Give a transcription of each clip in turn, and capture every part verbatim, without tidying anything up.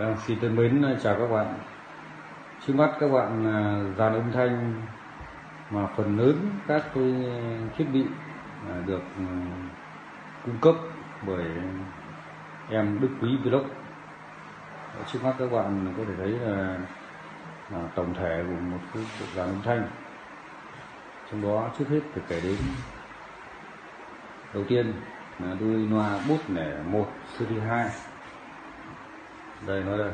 Vâng, xin thân mến chào các bạn. Trước mắt các bạn là dàn âm thanh mà phần lớn các cái thiết bị được cung cấp bởi em Đức Quý Vlogs. Trước mắt các bạn có thể thấy là tổng thể của một cái dàn âm thanh. Trong đó trước hết phải kể đến đầu tiên là đuôi loa bút nẻ một series hai. Đây nó đây,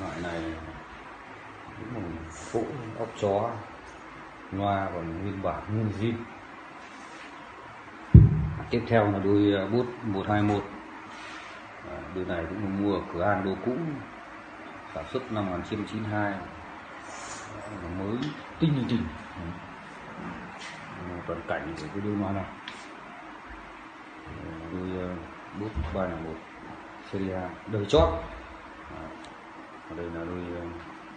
loại này cũng một cỗ ốc chó, loa còn nguyên bản nguyên zin. Tiếp theo là đôi bút một hai một, đôi này cũng mua cửa hàng đồ cũ, sản xuất năm một nghìn chín trăm chín mươi hai, mới tinh chỉnh toàn cảnh của cái đôi loa này. Đôi bút ba không một series hai đời chót. Ở đây là đôi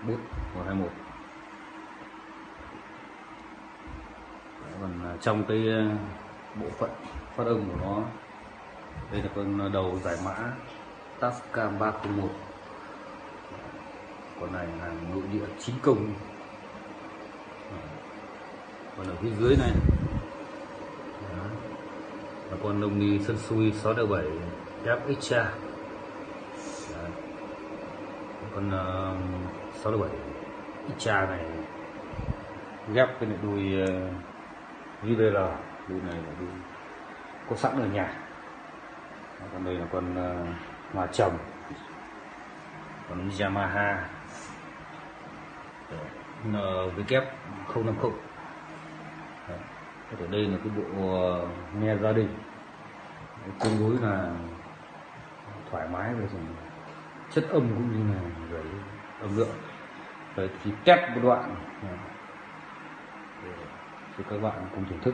bút một hai một. Còn trong cái bộ phận phát âm của nó, đây là con đầu giải mã TASCAM ba không một. Con này là nội địa chính công. Còn ở phía dưới này là con đồng ni sân xui sáu bảy ép extra. Con uh, sáu bảy cha này ghép với lại đuôi vê bê lờ, uh, đuôi này là đuôi có sẵn ở nhà. Còn đây là con uh, hòa trồng, con Yamaha N S S W không năm không. Ở đây là cái bộ uh, nghe gia đình tương đối là thoải mái về dùng chất âm cũng như là về âm lượng. Rồi thì test một đoạn thì các bạn cùng thưởng thức.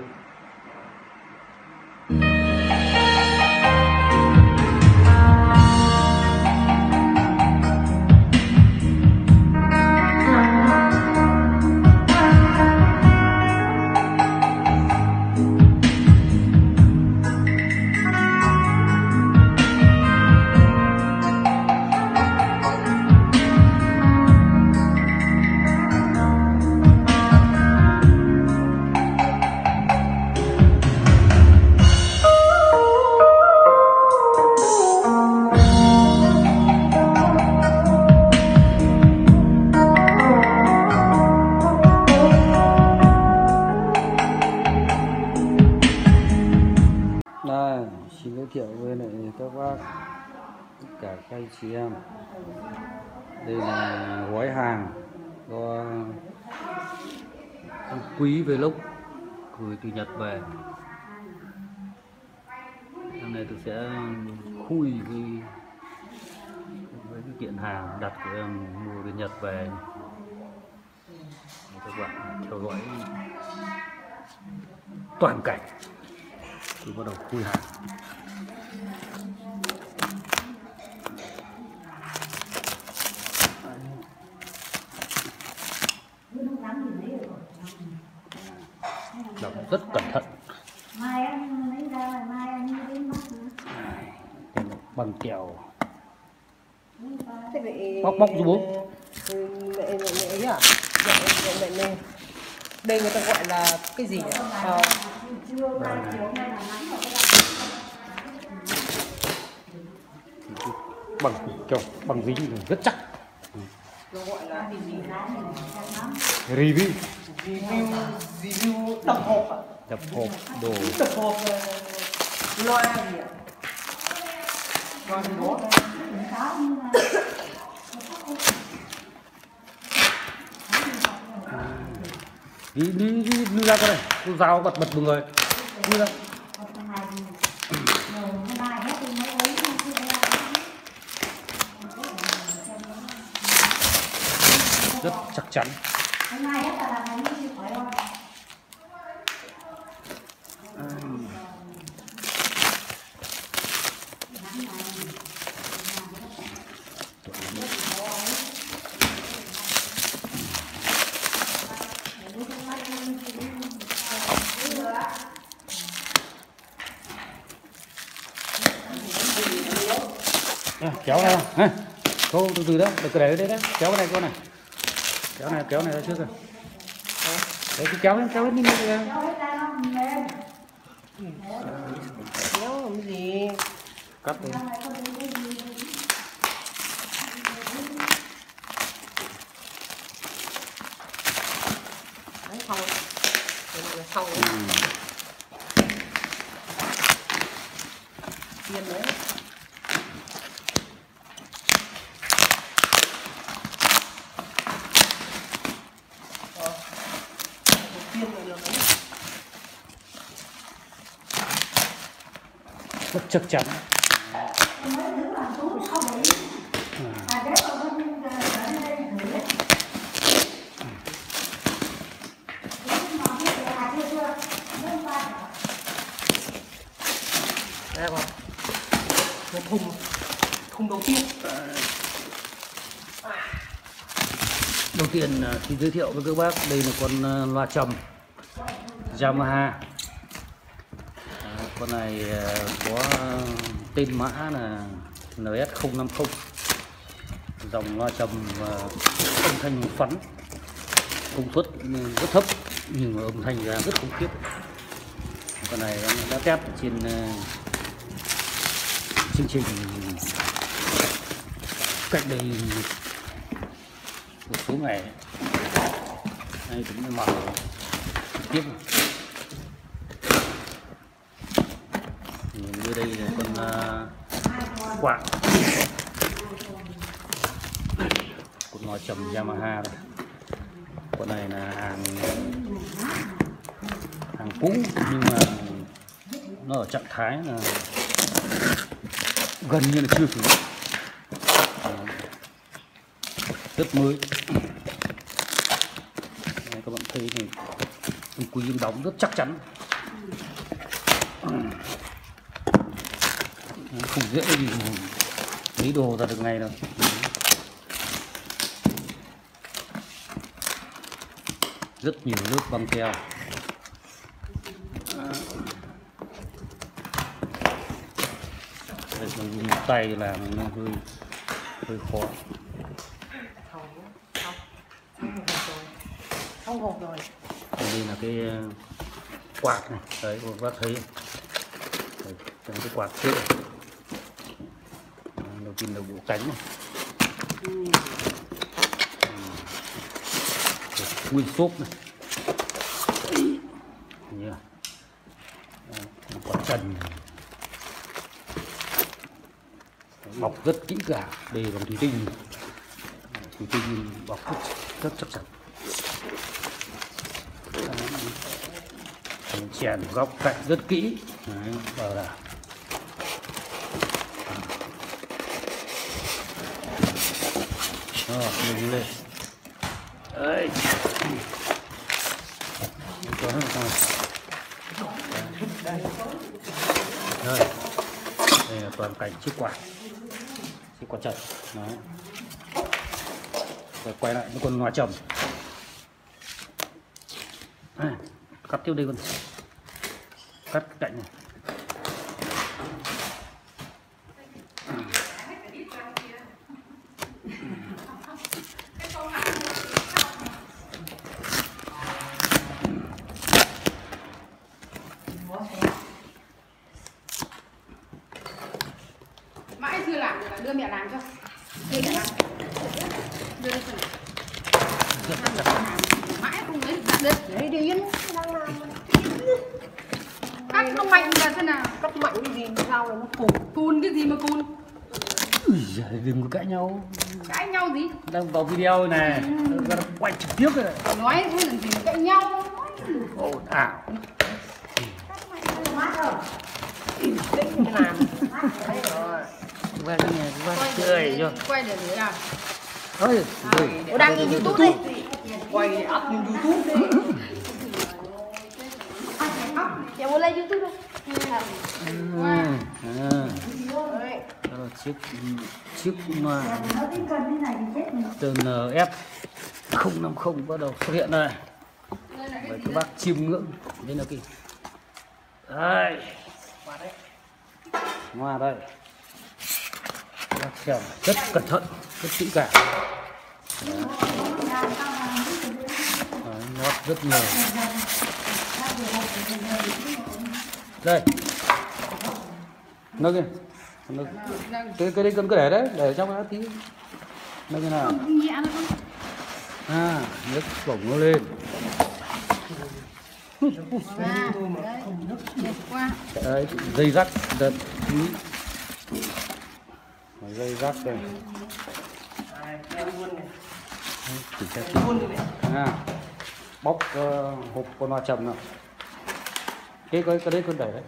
Xin giới thiệu với lại các bác, tất cả các anh chị em, đây là gói hàng do anh Quý Vlog gửi từ Nhật về. Hôm nay tôi sẽ khui cái với cái kiện hàng đặt của em mua từ Nhật về. Các bạn theo dõi toàn cảnh. Tôi bắt đầu khui hàng. Đọc rất cẩn thận. Bằng kẹo. Bóc bóc giúp bố. Đây người ta gọi là cái gì nhỉ? À, bằng kiểu bằng dính rất chắc. Gọi là review review review tập hộp ạ. Tập hộp đồ. Tập hộp loa gì ạ? Loa đó. Đi đi đi ra cái này, tôi dao bật bật mọi người. Đi ra. Rất chắc chắn. Kéo ra, Không, từ từ đó, để cái đấy đó, kéo cái này con này. Kéo này, kéo này ra trước rồi. Đấy cứ kéo lên, kéo lên đi. Kéo hết ra không? Kéo làm gì? Cắt đi. Đấy, xong. Xong rồi. Yên đấy. Rất chắc chắn. Đây vào cái thùng, thùng đầu tiên. Đầu tiên thì giới thiệu với các bác, đây là con loa trầm Yamaha. Con này có tên mã là N S không năm không, dòng loa trầm âm thanh phắn, công suất rất thấp nhưng âm thanh ra rất khủng khiếp. Con này em đã test trên chương trình cách đây một số ngày, đây cũng mở tiếp. Như đây là con uh, quạng, con loa trầm Yamaha này. Con này là hàng hàng cũ nhưng mà nó ở trạng thái là gần như là chưa sử dụng, rất mới. Đây, các bạn thấy thì Đức Quý đóng rất chắc chắn, không dễ gì lấy đồ ra được ngay đâu. Rất nhiều lớp băng keo. Đây, dùng tay làm nó hơi hơi khó. Xong hộp rồi. Đây là cái quạt này, đấy các bác thấy. Đấy, trong cái quạt kia. Đầu bộ cánh này. Ừ. Nguyên xốp này. Yeah. Quả trần này. Bọc rất kỹ cả, đây bằng thủy tinh, thủy tinh bọc rất, rất chắc chắn. Chèn góc cạnh rất kỹ. Đấy, vào là Ờ, mình lên. Đấy. Đây. Đây là toàn cảnh chiếc quạt. Chiếc quạt trần. Đấy. Rồi quay lại với con loa trầm. À, cắt tiếp đây con. Cắt cạnh này. Đưa mẹ làm cho. Đưa mẹ làm. Đưa mẹ làm. Mãi không lấy được. Đấy đi yên. Cắt nó mạnh là thế nào? Cắt mạnh cái gì mà sao nó cùn. Cùn cái gì mà cùn? Úi giời, đừng có cãi nhau. Cãi nhau gì? Đang vào video này. Đang quay trực tiếp rồi. Nói cái gì mà cãi nhau. Ồn ào. Cắt mạnh là mát rồi. Tính làm. Mát đấy rồi. Quay cái này, quay chơi cho. Quay để thế nào? Thôi, tôi đang lên YouTube đi. Quay để up lên YouTube đi. Em muốn lên YouTube không? À, à. Đó là chiếc chiếc mà tên N S không năm không bắt đầu xuất hiện này. Mời các bác chiêm ngưỡng đây là kì. Đây. Ngoài đây. Các Rất cẩn thận, rất kỹ cả. Đấy. Đấy, nót rất nhiều. Đây. Nó kìa. Cái cái đây cần cứ để đấy, để trong đó tí. Nó thế nào? À, nước bổng nó lên. Đấy, dây rắc đợt. Dây rắc đây. À, bóc uh, hộp con hoa trầm nào. Cái cái cái đấy con đẩy đấy.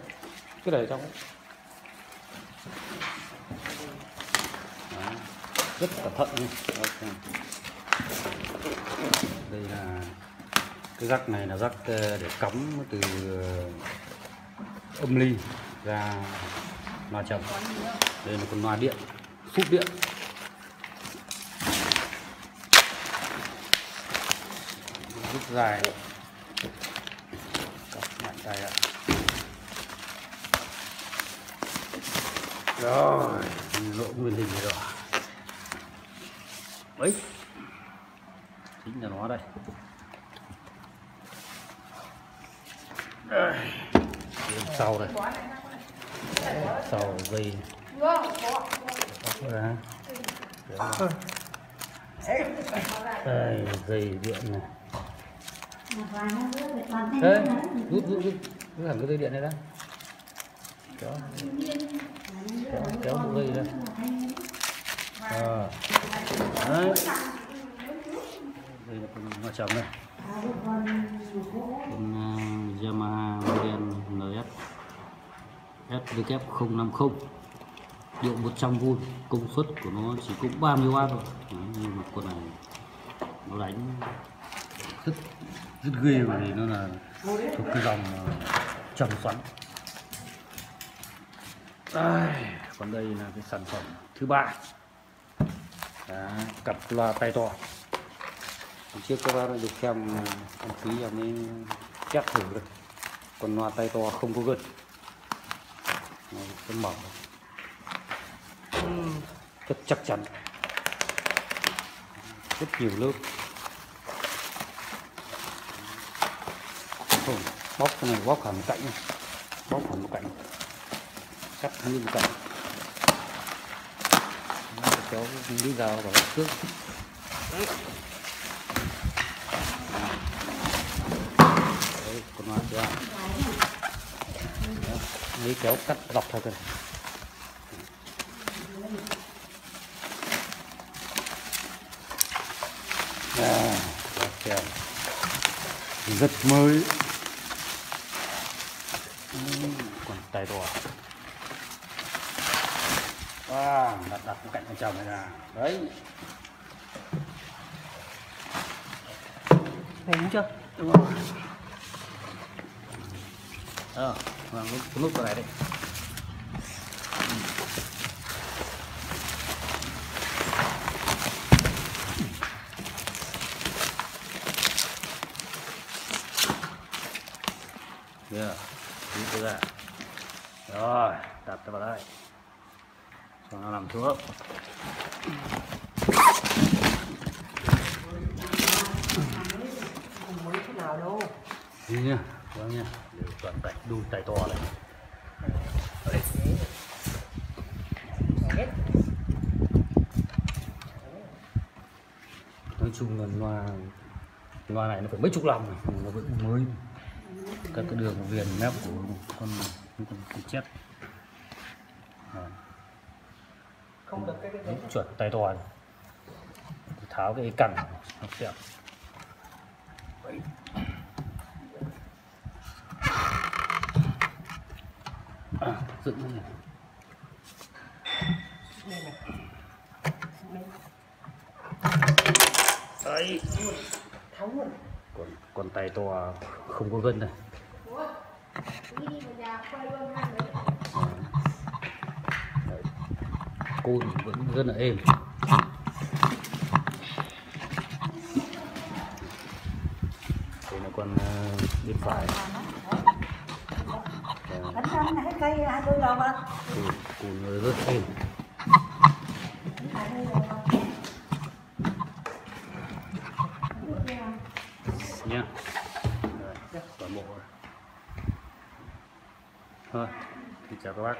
Cứ đẩy trong đấy. Đó. Rất cẩn thận nha. Đây là cái rắc này là rắc để cắm từ âm ly ra loa trầm. Đây là con loa điện, phúc điện. Rút dài. Cắt mạnh tay ạ. Rồi, lộ nguyên hình rồi. Đấy. Chính là nó đây. Đây. Bên sau đây. Sau dây. Đây, dây điện này. Đấy, rút rút rút rút hẳn cái dây điện này ra. Kéo, kéo, kéo bộ dây ra. À. Đấy. Đây là con hoa trầm này. Con Yamaha en ét ét vê kép không năm không. Điện một trăm vôn, công suất của nó chỉ cũng ba mươi oát thôi. Đấy, nhưng mà con này nó đánh rất rất ghê bởi vì nó là thuộc cái dòng trầm xoắn. Đây, còn đây là cái sản phẩm thứ ba. Đó, cặp loa tay to. Hôm trước các bác đã được xem anh Quý em ấy test thử rồi. Còn loa tay to không có gần. Nó rất mỏng. Rất chắc chắn. Rất nhiều lớp. Bóc cái này, bóc hẳn một cạnh. Bóc hẳn một cạnh. Cắt nguyên một cạnh. Kéo cái dao vào trước. Đấy, con hoa chưa? Đấy, kéo cắt dọc thôi cơ. À, rất mới. Còn tay đỏ. À, đặt đặt cạnh con chồng này là đấy. Thấy chưa? Đúng rồi. Ờ, à, nút vào này đi. Giờ, rút ra. Rồi, đặt vào đây. Xong nó nằm xuống. Không muốn thế nào đâu. Đi nha, vâng nha. Đều toàn tay, đu tay to này. Đấy. Nói chung là loa loa này nó phải mấy chục năm rồi, nó vẫn mới. Các cái đường viền mép của con con chết. Rồi. Không được cái cái chuẩn tay to này. Tháo cái cẳng nó sẽ. À, dựng lên này. Đấy. Còn con tay to không có gân này. Côn vẫn rất là êm. Đây là con bên phải. Côn rất êm. nhá. Rồi, toàn bộ rồi. Thôi, thì chào các bác.